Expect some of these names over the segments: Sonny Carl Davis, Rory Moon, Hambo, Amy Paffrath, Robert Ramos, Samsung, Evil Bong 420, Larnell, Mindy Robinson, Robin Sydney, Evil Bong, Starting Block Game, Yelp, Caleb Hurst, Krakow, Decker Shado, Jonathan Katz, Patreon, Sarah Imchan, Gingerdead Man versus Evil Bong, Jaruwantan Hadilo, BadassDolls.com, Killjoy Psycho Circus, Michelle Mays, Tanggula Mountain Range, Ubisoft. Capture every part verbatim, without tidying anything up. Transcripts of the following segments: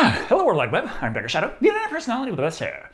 Ah, hello World Web, I'm Decker Shado, the internet personality with the best hair.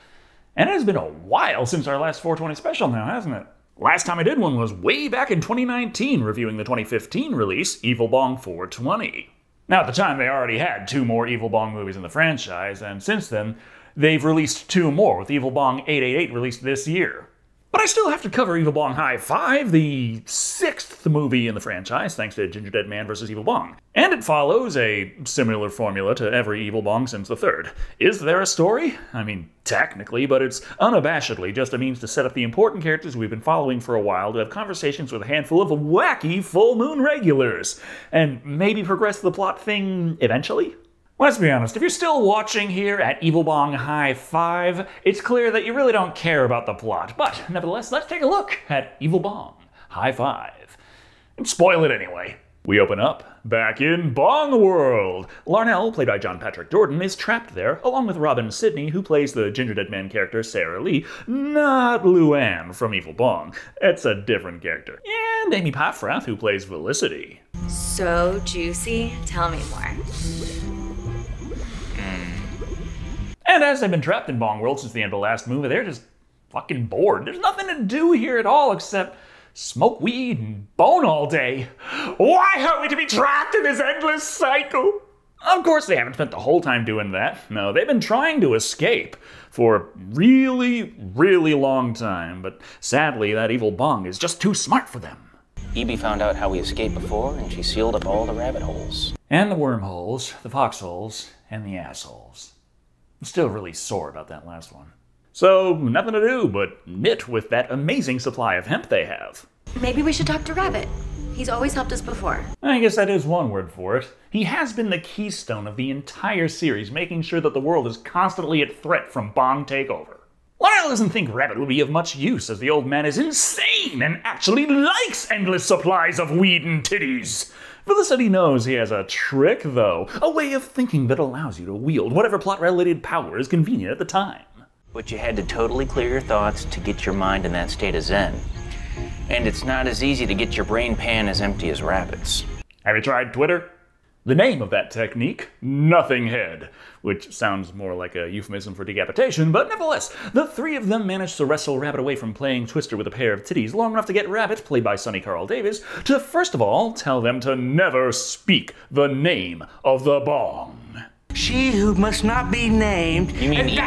And it has been a while since our last four twenty special now, hasn't it? Last time I did one was way back in twenty nineteen, reviewing the twenty fifteen release, Evil Bong four twenty. Now at the time they already had two more Evil Bong movies in the franchise, and since then they've released two more, with Evil Bong eight eight eight released this year. But I still have to cover Evil Bong High Five, the sixth movie in the franchise, thanks to Gingerdead Man versus Evil Bong. And it follows a similar formula to every Evil Bong since the third. Is there a story? I mean, technically, but it's unabashedly just a means to set up the important characters we've been following for a while to have conversations with a handful of wacky Full Moon regulars, and maybe progress the plot thing eventually? Let's be honest, if you're still watching here at Evil Bong High Five, it's clear that you really don't care about the plot. But nevertheless, let's take a look at Evil Bong High Five. And spoil it anyway. We open up back in Bong World. Larnell, played by John Patrick Jordan, is trapped there, along with Robin Sydney, who plays the Gingerdead Man character Sarah Lee, not Luann from Evil Bong. It's a different character. And Amy Paffrath, who plays Felicity. So juicy, tell me more. And as they've been trapped in Bong World since the end of the last movie, they're just fucking bored. There's nothing to do here at all except smoke weed and bone all day. Why are we to be trapped in this endless cycle? Of course they haven't spent the whole time doing that. No, they've been trying to escape for a really, really long time. But sadly, that evil Bong is just too smart for them. Evie found out how we escaped before, and she sealed up all the rabbit holes. And the wormholes, the foxholes, and the assholes. Still really sore about that last one. So, nothing to do but knit with that amazing supply of hemp they have. Maybe we should talk to Rabbit. He's always helped us before. I guess that is one word for it. He has been the keystone of the entire series, making sure that the world is constantly at threat from Bong takeover. Lyle doesn't think Rabbit will be of much use, as the old man is insane and actually likes endless supplies of weed and titties. Felicity knows he has a trick, though. A way of thinking that allows you to wield whatever plot-related power is convenient at the time. But you had to totally clear your thoughts to get your mind in that state of zen. And it's not as easy to get your brain pan as empty as Rabbit's. Have you tried Twitter? The name of that technique, Nothinghead, which sounds more like a euphemism for decapitation, but nevertheless, the three of them managed to wrestle Rabbit away from playing Twister with a pair of titties long enough to get Rabbit, played by Sonny Carl Davis, to first of all tell them to never speak the name of the Bong. She who must not be named. You mean me?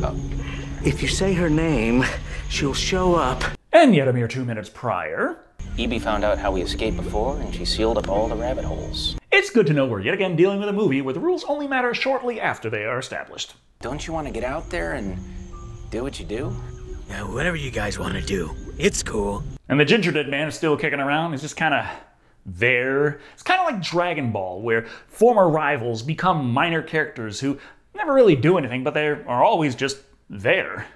Oh. If you say her name, she'll show up. And yet a mere two minutes prior, Evie found out how we escaped before, and she sealed up all the rabbit holes. It's good to know we're yet again dealing with a movie where the rules only matter shortly after they are established. Don't you want to get out there and do what you do? Yeah, whatever you guys want to do, it's cool. And the Gingerdead Man is still kicking around. He's just kind of there. It's kind of like Dragon Ball, where former rivals become minor characters who never really do anything, but they are always just there.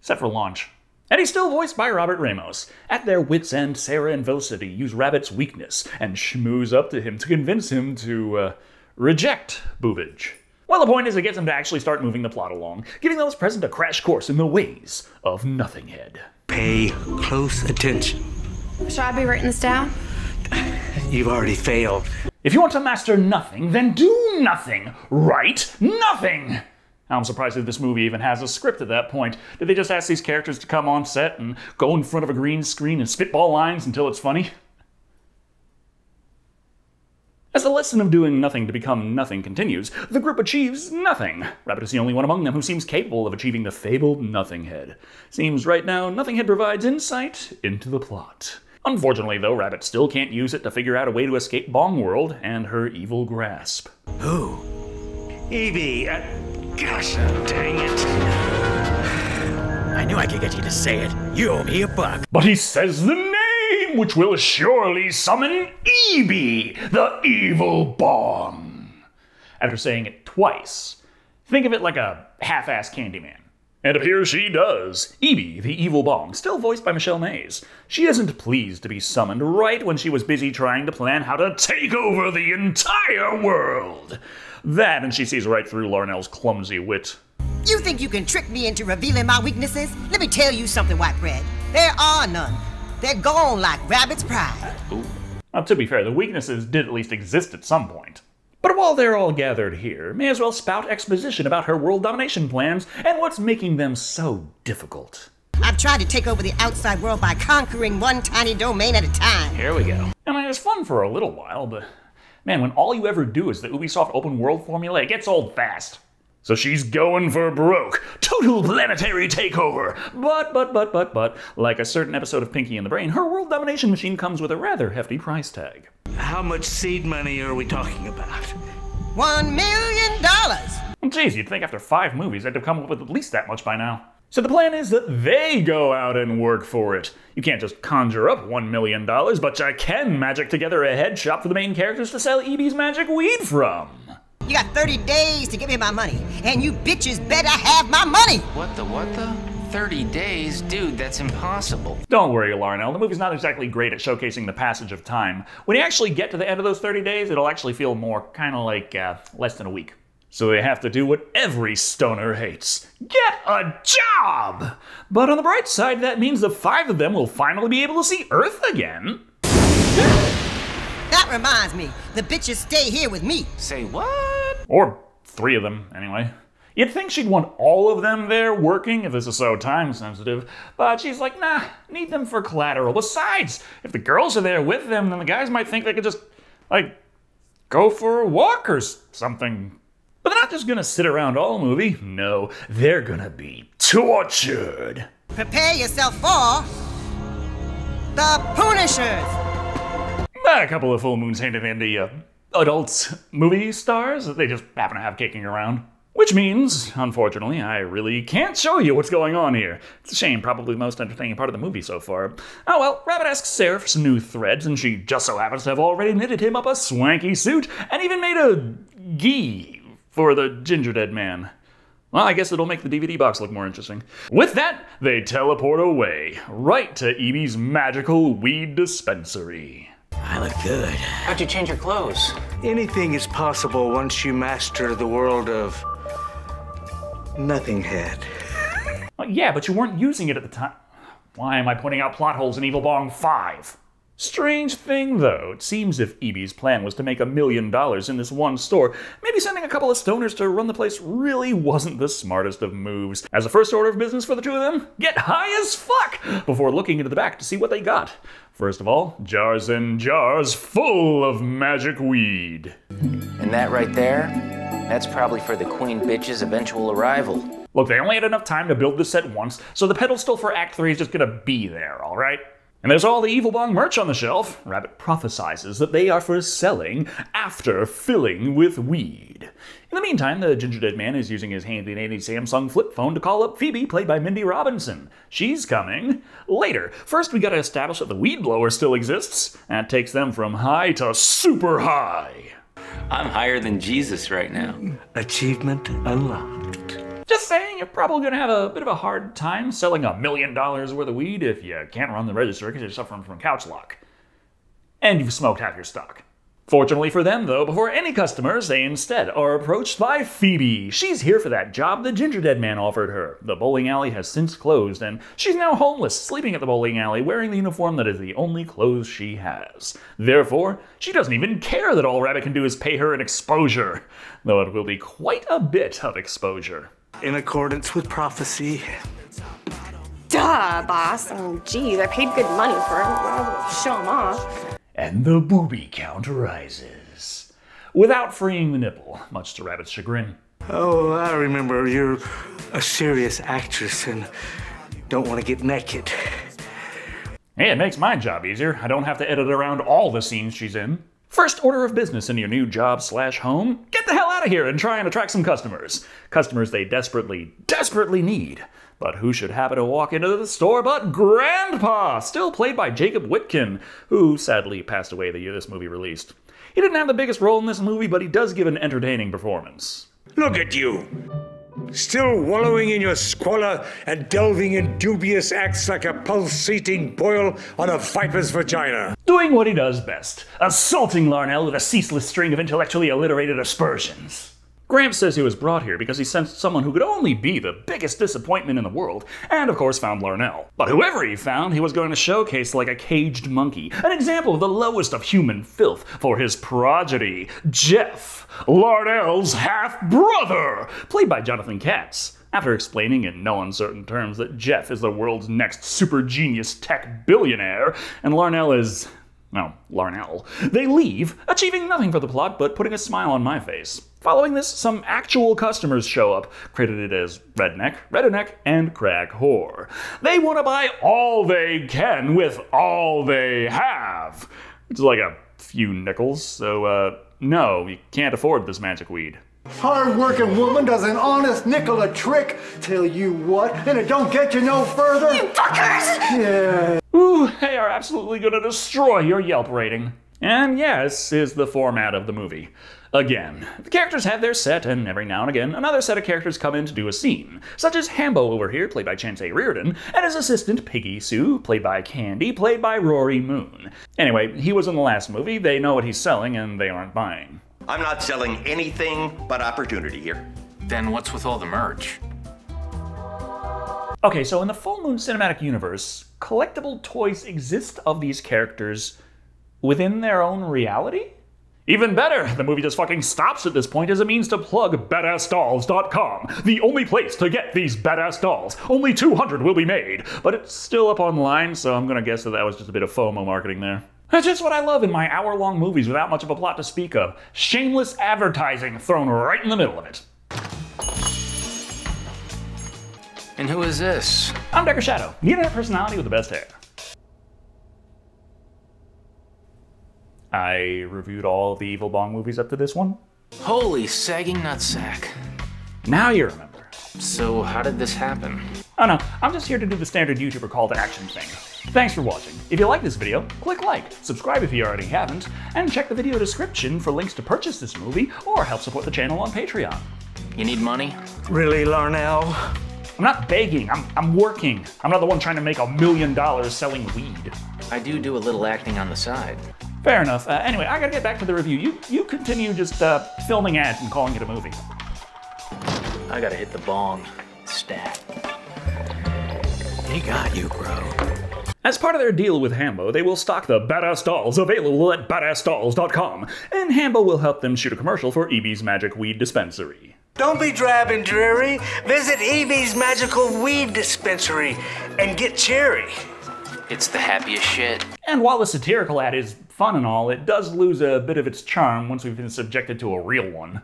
Except for Launch. And he's still voiced by Robert Ramos. At their wits' end, Sarah and Felicity use Rabbit's weakness and schmooze up to him to convince him to, uh, reject boobage. Well, the point is it gets him to actually start moving the plot along, giving those present a crash course in the ways of Nothinghead. Pay close attention. Should I be writing this down? You've already failed. If you want to master nothing, then do nothing. Write nothing! I'm surprised that this movie even has a script at that point. Did they just ask these characters to come on set and go in front of a green screen and spitball lines until it's funny? As the lesson of doing nothing to become nothing continues, the group achieves nothing. Rabbit is the only one among them who seems capable of achieving the fabled Nothinghead. Seems right now Nothinghead provides insight into the plot. Unfortunately, though, Rabbit still can't use it to figure out a way to escape Bong World and her evil grasp. Who? Evie. I Gosh, dang it. I knew I could get you to say it. You owe me a buck. But he says the name, which will surely summon Evie, the evil Bong. After saying it twice, think of it like a half-assed Candyman. And appears she does. Evie, the evil Bong, still voiced by Michelle Mays. She isn't pleased to be summoned right when she was busy trying to plan how to take over the entire world. That, and she sees right through Larnell's clumsy wit. You think you can trick me into revealing my weaknesses? Let me tell you something, White Bread. There are none. They're gone like Rabbit's pride. Ooh. Now, to be fair, the weaknesses did at least exist at some point. But while they're all gathered here, may as well spout exposition about her world domination plans and what's making them so difficult. I've tried to take over the outside world by conquering one tiny domain at a time. Here we go. I mean, it's fun for a little while, but man, when all you ever do is the Ubisoft open world formula, it gets old fast. So she's going for broke. Total planetary takeover. But, but, but, but, but, like a certain episode of Pinky and the Brain, her world domination machine comes with a rather hefty price tag. How much seed money are we talking about? One million dollars! Jeez, you'd think after five movies I'd have come up with at least that much by now. So the plan is that they go out and work for it. You can't just conjure up one million dollars, but you can magic together a head shop for the main characters to sell E B's magic weed from. You got thirty days to give me my money, and you bitches better have my money! What the, what the? thirty days? Dude, that's impossible. Don't worry, Larnell. The movie's not exactly great at showcasing the passage of time. When you actually get to the end of those thirty days, it'll actually feel more kind of like uh, less than a week. So they have to do what every stoner hates. Get a job! But on the bright side, that means the five of them will finally be able to see Earth again. That reminds me, the bitches stay here with me. Say what? Or three of them, anyway. You'd think she'd want all of them there working if this is so time sensitive, but she's like, nah, need them for collateral. Besides, if the girls are there with them, then the guys might think they could just, like, go for a walk or something. But they're not just gonna sit around all movie. No, they're gonna be tortured. Prepare yourself for the Punishers. A couple of Full Moon's handed in the uh, adults movie stars that they just happen to have kicking around. Which means, unfortunately, I really can't show you what's going on here. It's a shame, probably the most entertaining part of the movie so far. Oh well, Rabbit asks Sarah for some new threads, and she just so happens to have already knitted him up a swanky suit, and even made a gi for the Gingerdead Man. Well, I guess it'll make the D V D box look more interesting. With that, they teleport away, right to E B's magical weed dispensary. I look good. How'd you change your clothes? Anything is possible once you master the world of Nothinghead. Well, yeah, but you weren't using it at the time. Why am I pointing out plot holes in Evil Bong five? Strange thing, though. It seems if E B's plan was to make a million dollars in this one store, maybe sending a couple of stoners to run the place really wasn't the smartest of moves. As a first order of business for the two of them, get high as fuck before looking into the back to see what they got. First of all, jars and jars full of magic weed. And that right there, that's probably for the Queen Bitch's eventual arrival. Look, they only had enough time to build this set once, so the pedestal for Act three is just gonna be there, all right? And there's all the Evil Bong merch on the shelf. Rabbit prophesizes that they are for selling after filling with weed. In the meantime, the Gingerdead Man is using his handy-dandy Samsung flip phone to call up Phoebe, played by Mindy Robinson. She's coming later. First, we gotta establish that the weed blower still exists. That takes them from high to super high. I'm higher than Jesus right now. Achievement unlocked. Just saying, you're probably gonna have a bit of a hard time selling a million dollars worth of weed if you can't run the register because you're suffering from couch lock. And you've smoked half your stock. Fortunately for them, though, before any customers, they instead are approached by Phoebe. She's here for that job the Gingerdead Man offered her. The bowling alley has since closed, and she's now homeless, sleeping at the bowling alley, wearing the uniform that is the only clothes she has. Therefore, she doesn't even care that all Rabbit can do is pay her an exposure, though it will be quite a bit of exposure. In accordance with prophecy. Duh, boss. Oh, geez, I paid good money for it. I'll show him off. And the booby count rises. Without freeing the nipple, much to Rabbit's chagrin. Oh, I remember you're a serious actress and don't want to get naked. Hey, it makes my job easier. I don't have to edit around all the scenes she's in. First order of business in your new job slash home, get the hell out of here and try and attract some customers. Customers they desperately, desperately need. But who should happen to walk into the store but Grandpa, still played by Jacob Witkin, who sadly passed away the year this movie released. He didn't have the biggest role in this movie, but he does give an entertaining performance. Look at you, still wallowing in your squalor and delving in dubious acts like a pulsating boil on a viper's vagina. Doing what he does best, assaulting Larnell with a ceaseless string of intellectually alliterated aspersions. Graham says he was brought here because he sensed someone who could only be the biggest disappointment in the world, and of course found Larnell. But whoever he found, he was going to showcase like a caged monkey, an example of the lowest of human filth for his progeny, Jeff, Larnell's half-brother, played by Jonathan Katz. After explaining in no uncertain terms that Jeff is the world's next super genius tech billionaire, and Larnell is... no, Larnell. They leave, achieving nothing for the plot but putting a smile on my face. Following this, some actual customers show up, credited as Redneck, Redneck, and Crack Whore. They want to buy all they can with all they have, which is like a few nickels, so uh, no, you can't afford this magic weed. Hard-working woman does an honest nickel a trick, tell you what, and it don't get you no further. You fuckers! Yeah. Ooh, they are absolutely gonna destroy your Yelp rating. And yes, is the format of the movie. Again, the characters have their set, and every now and again, another set of characters come in to do a scene, such as Hambo over here, played by Chante Reardon, and his assistant Piggy Sue, played by Candy, played by Rory Moon. Anyway, he was in the last movie, they know what he's selling, and they aren't buying. I'm not selling anything but opportunity here. Then what's with all the merch? Okay, so in the Full Moon cinematic universe, collectible toys exist of these characters within their own reality? Even better, the movie just fucking stops at this point as a means to plug Badass Dolls dot com, the only place to get these badass dolls. Only two hundred will be made, but it's still up online, so I'm gonna guess that that was just a bit of FOMO marketing there. That's just what I love in my hour-long movies without much of a plot to speak of. Shameless advertising thrown right in the middle of it. And who is this? I'm Decker Shado, the internet personality with the best hair. I reviewed all the Evil Bong movies up to this one. Holy sagging nutsack. Now you remember. So how did this happen? Oh no, I'm just here to do the standard YouTuber call to action thing. Thanks for watching. If you like this video, click like, subscribe if you already haven't, and check the video description for links to purchase this movie or help support the channel on Patreon. You need money? Really, Larnell? I'm not begging, I'm, I'm working. I'm not the one trying to make a million dollars selling weed. I do do a little acting on the side. Fair enough. Uh, anyway, I gotta get back to the review. You you continue just uh, filming ads and calling it a movie. I gotta hit the bong stat. They got you, bro. As part of their deal with Hambo, they will stock the Badass Dolls available at Badass Dolls dot com, and Hambo will help them shoot a commercial for Evie's Magic Weed Dispensary. Don't be drab and dreary. Visit Evie's Magical Weed Dispensary and get cherry. It's the happiest shit. And while the satirical ad is fun and all, it does lose a bit of its charm once we've been subjected to a real one.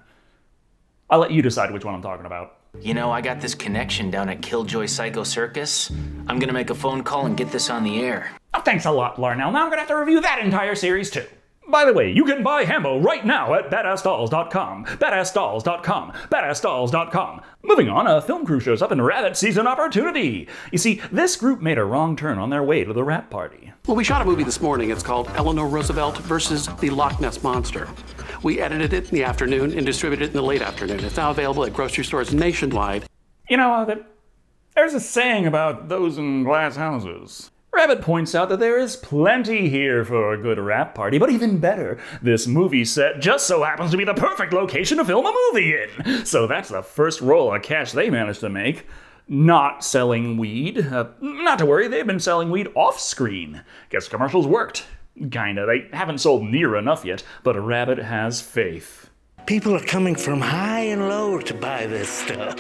I'll let you decide which one I'm talking about. You know, I got this connection down at Killjoy Psycho Circus. I'm gonna make a phone call and get this on the air. Oh, thanks a lot, Larnell. Now I'm gonna have to review that entire series too. By the way, you can buy Hambo right now at Badass Dolls dot com, Badass Dolls dot com, Badass Dolls dot com. Moving on, a film crew shows up and Rabbit sees an opportunity. You see, this group made a wrong turn on their way to the rap party. Well, we shot a movie this morning. It's called Eleanor Roosevelt versus the Loch Ness Monster. We edited it in the afternoon and distributed it in the late afternoon. It's now available at grocery stores nationwide. You know, uh, there's a saying about those in glass houses. Rabbit points out that there is plenty here for a good rap party, but even better, this movie set just so happens to be the perfect location to film a movie in. So that's the first roll of cash they managed to make. Not selling weed. Uh, not to worry, they've been selling weed off-screen. Guess commercials worked. Kinda. They haven't sold near enough yet, but Rabbit has faith. People are coming from high and low to buy this stuff.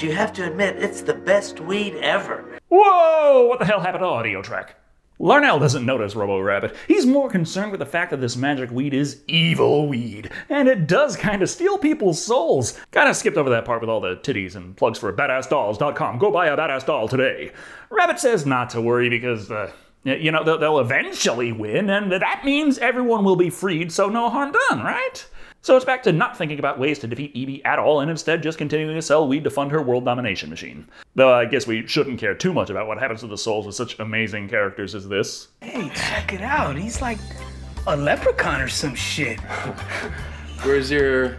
You have to admit, it's the best weed ever. Whoa! What the hell happened to audio track? Larnell doesn't notice Robo-Rabbit. He's more concerned with the fact that this magic weed is evil weed. And it does kind of steal people's souls. Kind of skipped over that part with all the titties and plugs for Badass Dolls dot com. Go buy a badass doll today. Rabbit says not to worry because, uh, you know, they'll eventually win. And that means everyone will be freed, so no harm done, right? So it's back to not thinking about ways to defeat Evie at all, and instead just continuing to sell weed to fund her world domination machine. Though I guess we shouldn't care too much about what happens to the souls of such amazing characters as this. Hey, check it out. He's like a leprechaun or some shit. Where's your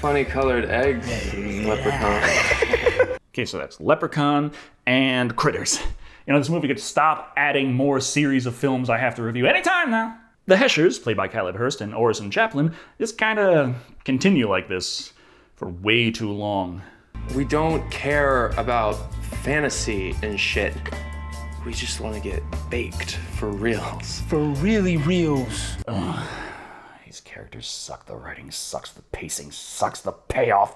funny colored eggs, yeah. Leprechaun? Okay, so that's Leprechaun and Critters. You know, this movie could stop adding more series of films I have to review anytime now. The Heshers, played by Caleb Hurst and Orison Chaplin, just kind of continue like this for way too long. We don't care about fantasy and shit. We just want to get baked for reals. For really reals. Ugh. These characters suck, the writing sucks, the pacing sucks, the payoff.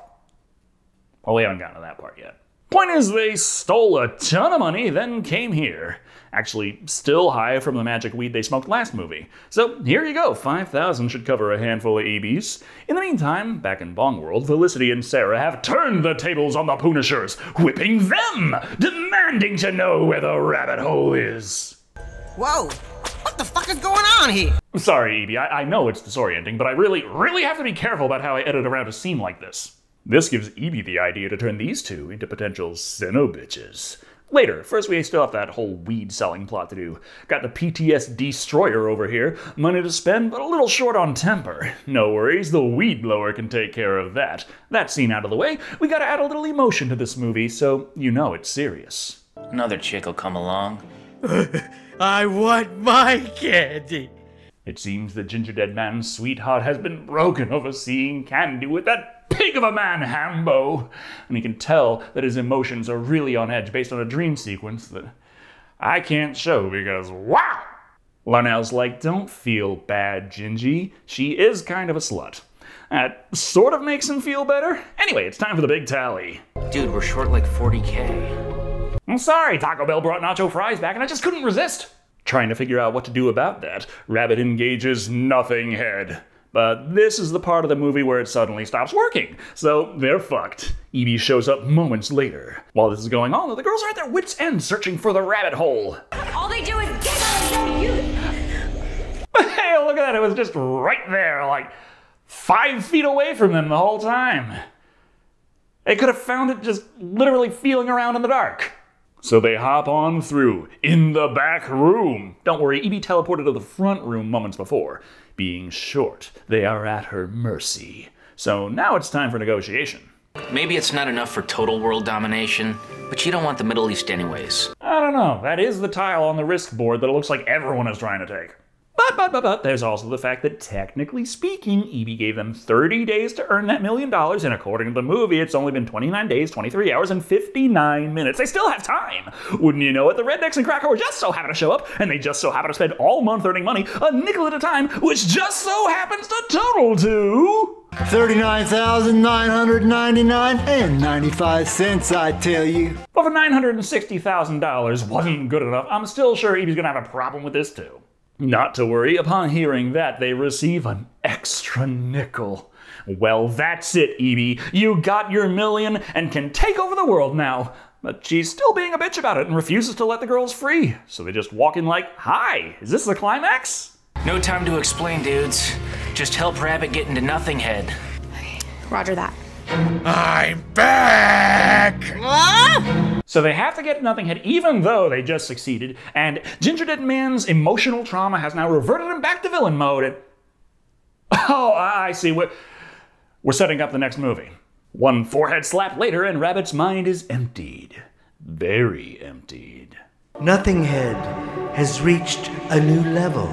Well, we haven't gotten to that part yet. Point is, they stole a ton of money, then came here. Actually, still high from the magic weed they smoked last movie. So here you go, five thousand should cover a handful of E Bs. In the meantime, back in Bong World, Felicity and Sarah have turned the tables on the Punishers, whipping them, demanding to know where the rabbit hole is. Whoa, what the fuck is going on here? I'm sorry, E B, I, I know it's disorienting, but I really, really have to be careful about how I edit around a scene like this. This gives Evie the idea to turn these two into potential Sinobitches. Later, first we still have that whole weed-selling plot to do. Got the P T S D destroyer over here, money to spend, but a little short on temper. No worries, the weed blower can take care of that. That scene out of the way, we gotta add a little emotion to this movie, so you know it's serious. Another chick'll come along. I want my candy! It seems the Gingerdead Man's sweetheart has been broken over seeing candy with that pig of a man, Hambo! And he can tell that his emotions are really on edge based on a dream sequence that I can't show because wow! Larnell's like, don't feel bad, Gingy. She is kind of a slut. That sort of makes him feel better. Anyway, it's time for the big tally. Dude, we're short like forty K. I'm sorry, Taco Bell brought nacho fries back and I just couldn't resist. Trying to figure out what to do about that, Rabbit engages Nothinghead. But this is the part of the movie where it suddenly stops working, so they're fucked. Evie shows up moments later. While this is going on, the girls are at their wits' end searching for the rabbit hole. All they do is giggle and say, you. Hey, look at that, it was just right there, like five feet away from them the whole time. They could have found it just literally feeling around in the dark. So they hop on through, in the back room. Don't worry, Evie teleported to the front room moments before. Being short, they are at her mercy. So now it's time for negotiation. Maybe it's not enough for total world domination, but you don't want the Middle East anyways. I don't know, that is the tile on the risk board that it looks like everyone is trying to take. But, but, but, but, there's also the fact that technically speaking, Evie gave them thirty days to earn that million dollars, and according to the movie, it's only been twenty-nine days, twenty-three hours, and fifty-nine minutes. They still have time! Wouldn't you know it, the rednecks in Krakow are just so happy to show up, and they just so happen to spend all month earning money, a nickel at a time, which just so happens to total to... thirty-nine thousand nine hundred ninety-nine and ninety-five cents, I tell you. But for nine hundred sixty thousand dollars wasn't good enough, I'm still sure Evie's gonna have a problem with this too. Not to worry, upon hearing that, they receive an extra nickel. Well, that's it, Evie. You got your million and can take over the world now. But she's still being a bitch about it and refuses to let the girls free. So they just walk in like, hi, is this the climax? No time to explain, dudes. Just help Rabbit get into Nothinghead. Okay, roger that. I'm back! Ah! So they have to get Nothinghead even though they just succeeded, and Gingerdead Man's emotional trauma has now reverted him back to villain mode and... Oh, I see. We're, we're setting up the next movie. One forehead slap later and Rabbit's mind is emptied. Very emptied. Nothinghead has reached a new level.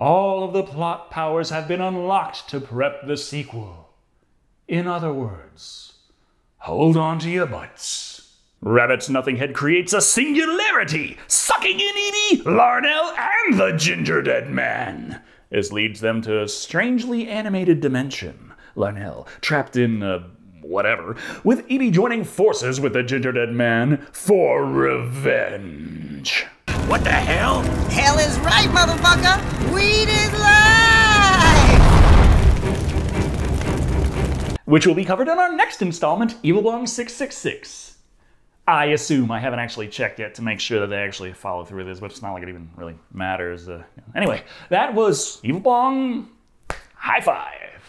All of the plot powers have been unlocked to prep the sequel. In other words, hold on to your butts. Rabbit's Nothinghead creates a singularity, sucking in Edie, Larnell, and the Gingerdead Man. This leads them to a strangely animated dimension. Larnell, trapped in, uh, whatever, with Edie joining forces with the Gingerdead Man for revenge. What the hell? Hell is right, motherfucker! Weed is life! Which will be covered in our next installment, Evil Bong six six six. I assume, I haven't actually checked yet to make sure that they actually follow through with this, but it's not like it even really matters. Uh, anyway, that was Evil Bong High Five.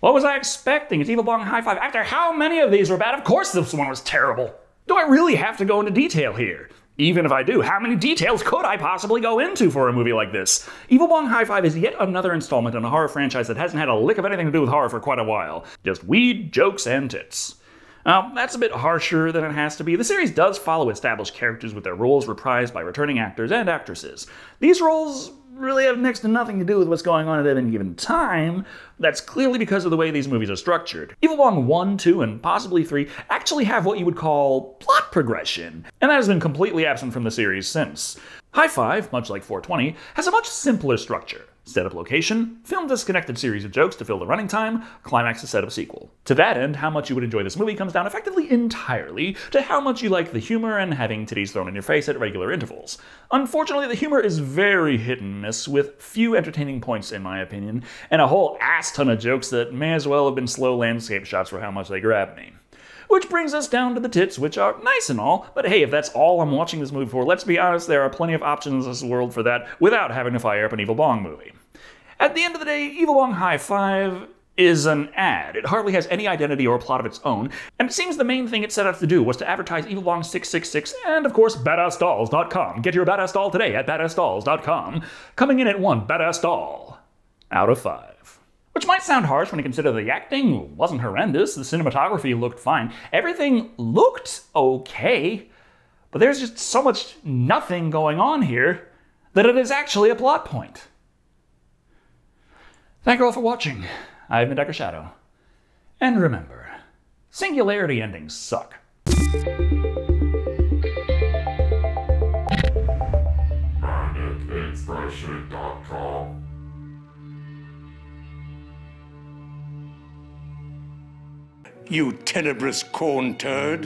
What was I expecting? It's Evil Bong High Five. After how many of these were bad? Of course this one was terrible. Do I really have to go into detail here? Even if I do, how many details could I possibly go into for a movie like this? Evil Bong High Five is yet another installment in a horror franchise that hasn't had a lick of anything to do with horror for quite a while. Just weed, jokes, and tits. Now, that's a bit harsher than it has to be. The series does follow established characters with their roles reprised by returning actors and actresses. These roles really have next to nothing to do with what's going on at any given time. That's clearly because of the way these movies are structured. Evil Bong one, two, and possibly three actually have what you would call plot progression, and that has been completely absent from the series since. High Five, much like four twenty, has a much simpler structure. Set up location, film disconnected series of jokes to fill the running time, climax to set up sequel. To that end, how much you would enjoy this movie comes down effectively entirely to how much you like the humor and having titties thrown in your face at regular intervals. Unfortunately, the humor is very hit and miss, with few entertaining points in my opinion, and a whole ass ton of jokes that may as well have been slow landscape shots for how much they grabbed me. Which brings us down to the tits, which are nice and all, but hey, if that's all I'm watching this movie for, let's be honest, there are plenty of options in this world for that without having to fire up an Evil Bong movie. At the end of the day, Evil Bong High Five is an ad. It hardly has any identity or plot of its own, and it seems the main thing it set out to do was to advertise Evil Bong six six six and, of course, Badass Dolls dot com. Get your Badass Doll today at Badass Dolls dot com. Coming in at one Badass Doll out of five. Which might sound harsh when you consider the acting wasn't horrendous, the cinematography looked fine, everything looked okay, but there's just so much nothing going on here that it is actually a plot point. Thank you all for watching. I've been Decker Shado. And remember, singularity endings suck. Planet Expression dot com You tenebrous corn turd.